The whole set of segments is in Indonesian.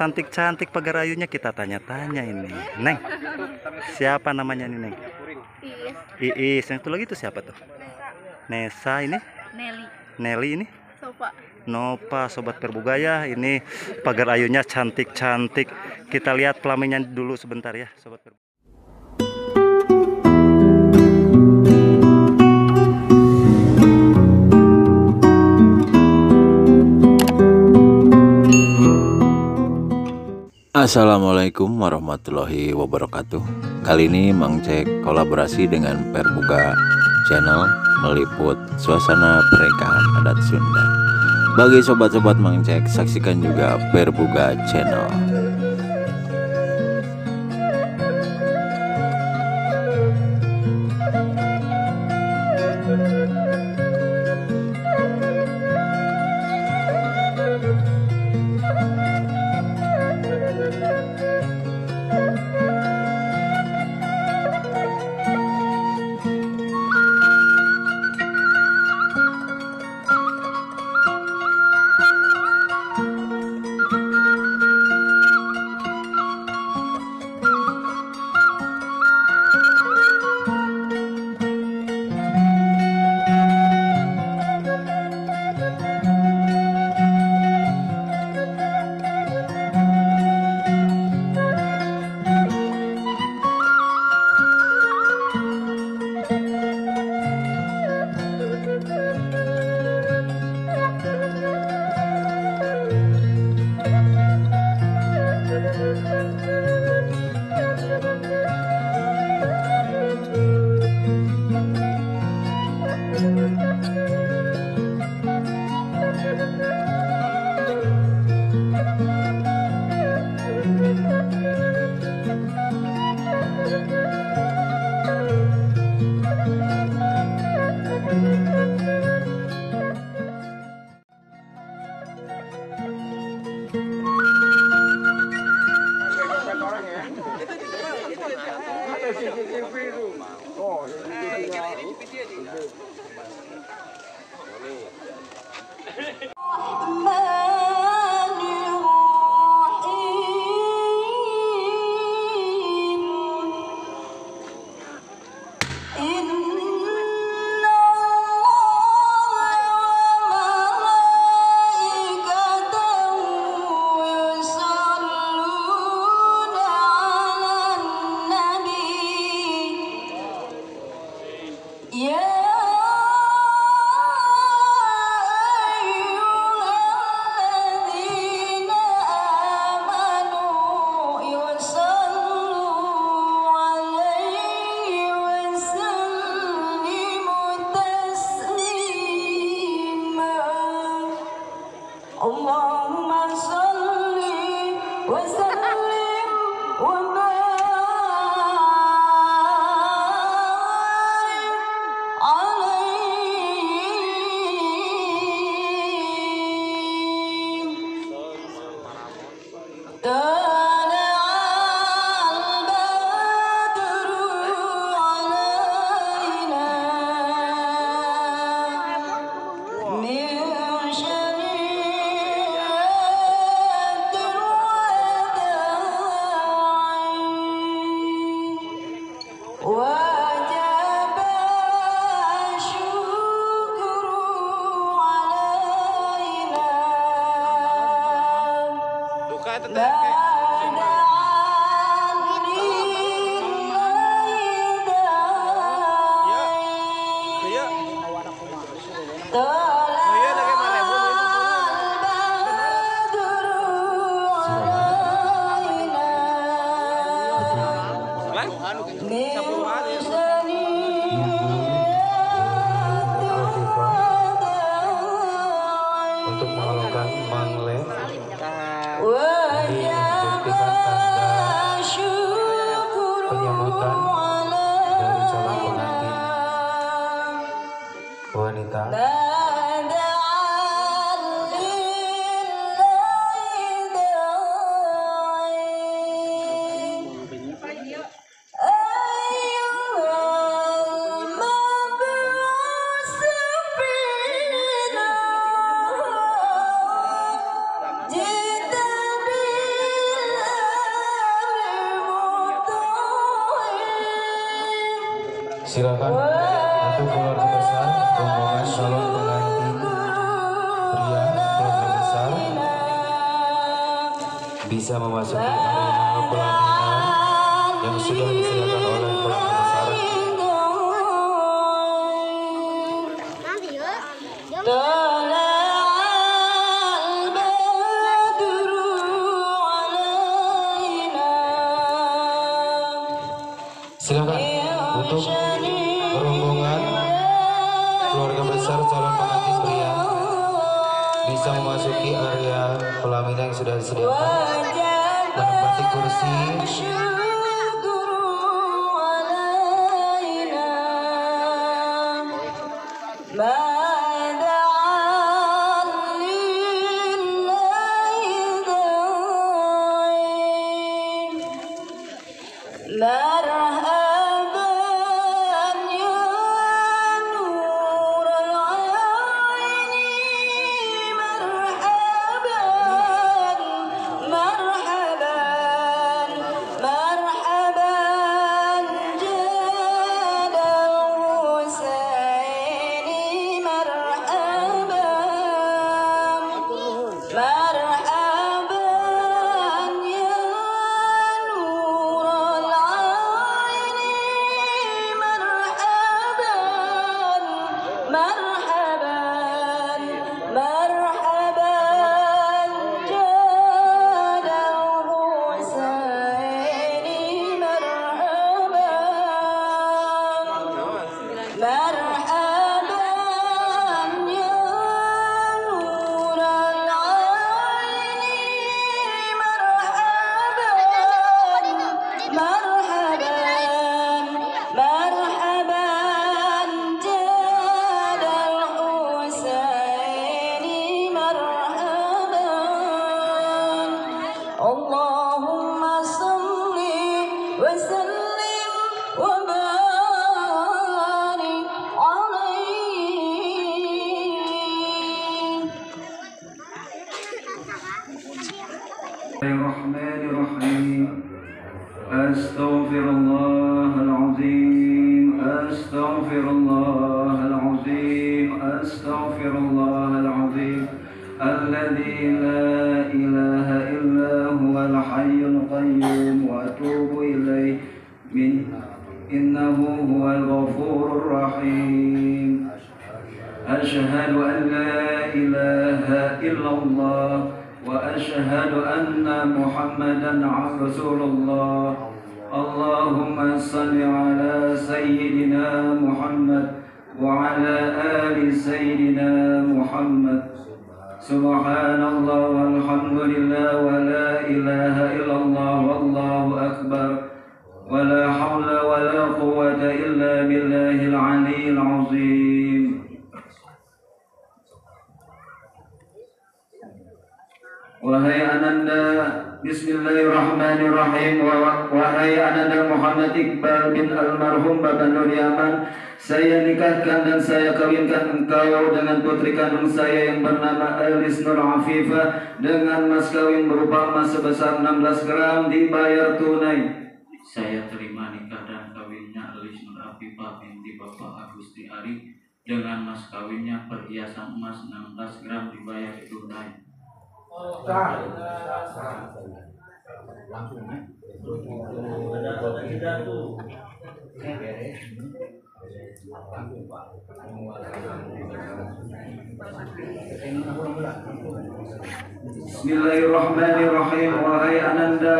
cantik-cantik pagarayunya kita tanya-tanya ini. Neng, siapa namanya ini, Neng? Iis. Yang itu lagi itu siapa tuh? Nesa. Ini? Nelly. Nelly ini? Sopa. Nopa, sobat Perbuga ya. Ini pagarayunya cantik-cantik. Kita lihat pelaminya dulu sebentar ya, sobat Perbuga. Assalamualaikum warahmatullahi wabarakatuh. Kali ini Mang Cek kolaborasi dengan Perbuga Channel meliput suasana pernikahan adat Sunda. Bagi sobat-sobat Mang Cek, saksikan juga Perbuga Channel. Silakan untuk keluar ke besar rombongan calon pengantin pria keluarga besar bisa memasuki arena pelaminan yang sudah disediakan oleh keluarga besar. Silakan untuk rombongan keluarga besar calon pengantin pria bisa memasuki area pelaminan yang sudah disediakan, menempati kursi Elis Nur Afifah dengan mas kawin berupa emas sebesar 16 gram dibayar tunai. Saya terima nikah dan kawinnya Elis Nur Afifah binti Bapak Agusti Ari dengan mas kawinnya perhiasan emas 16 gram dibayar tunai. Bismillahirrahmanirrahim. Wahai Ananda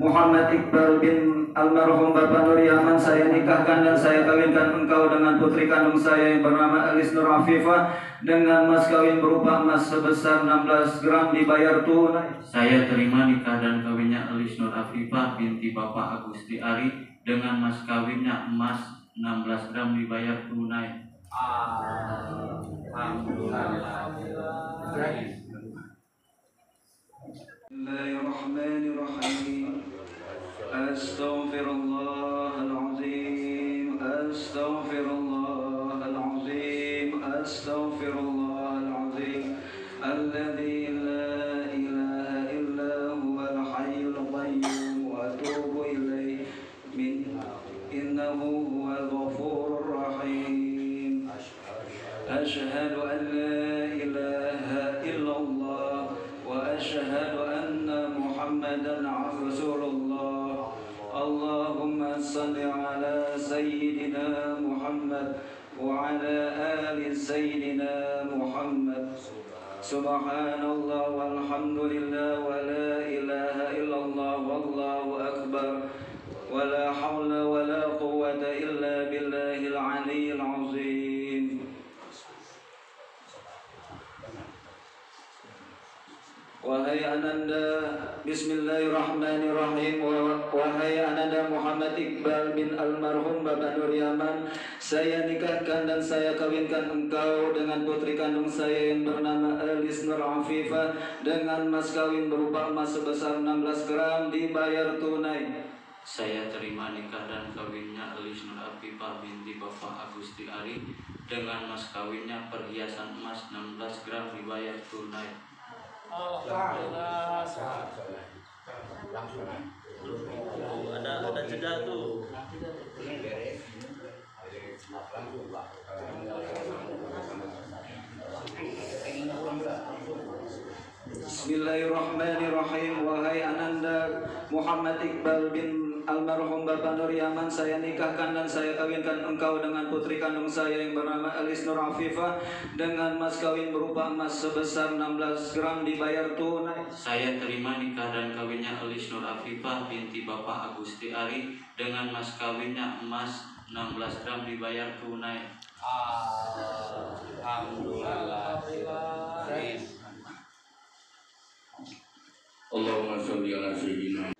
Muhammad Iqbal bin almarhum Bapak Nurjaman, saya nikahkan dan saya kawinkan engkau dengan putri kandung saya yang bernama Elis Nur Afifah dengan mas kawin berupa emas sebesar 16 gram dibayar tunai. Saya terima nikah dan kawinnya Elis Nur Afifah binti Bapak Agusti Ari dengan mas kawinnya emas 16 gram dibayar tunai. Alhamdulillah. Bismillahirrahmanirrahim. Astaghfirullahalazim. Astaghfirullahalazim. Astaghfirullahalazim. Alladzi la ilaha illa huwal hayyul qayyum wa atubu ilaihi. Innahu huwal ghafur وأشهد أن محمدا رسول الله اللهم صل على سيدنا محمد وعلى آل سيدنا محمد سبحان الله والحمد لله ولا إله إلا الله والله أكبر ولا حول ولا قوة إلا بالله العلي العظيم. Wahai ananda, bismillahirrahmanirrahim. Wahai ananda Muhammad Iqbal bin almarhum Bapak Nurjaman, saya nikahkan dan saya kawinkan engkau dengan putri kandung saya yang bernama Elis Nur Afifah dengan mas kawin berupa emas sebesar 16 gram dibayar tunai. Saya terima nikah dan kawinnya Elis Nur Afifah binti Bapak Agusti Ari dengan mas kawinnya perhiasan emas 16 gram dibayar tunai. Ada jeda tuh. Bismillahirrahmanirrahim. Wahai ananda Muhammad Iqbal bin almarhum Bapak Nurjaman, saya nikahkan dan saya kawinkan engkau dengan putri kandung saya yang bernama Elis Nur Afifah dengan mas kawin berupa emas sebesar 16 gram dibayar tunai. Saya terima nikah dan kawinnya Elis Nur Afifah binti Bapak Agusti Ari dengan mas kawinnya emas 16 gram dibayar tunai. Alhamdulillah. Allahumma sholli ala sayyidina.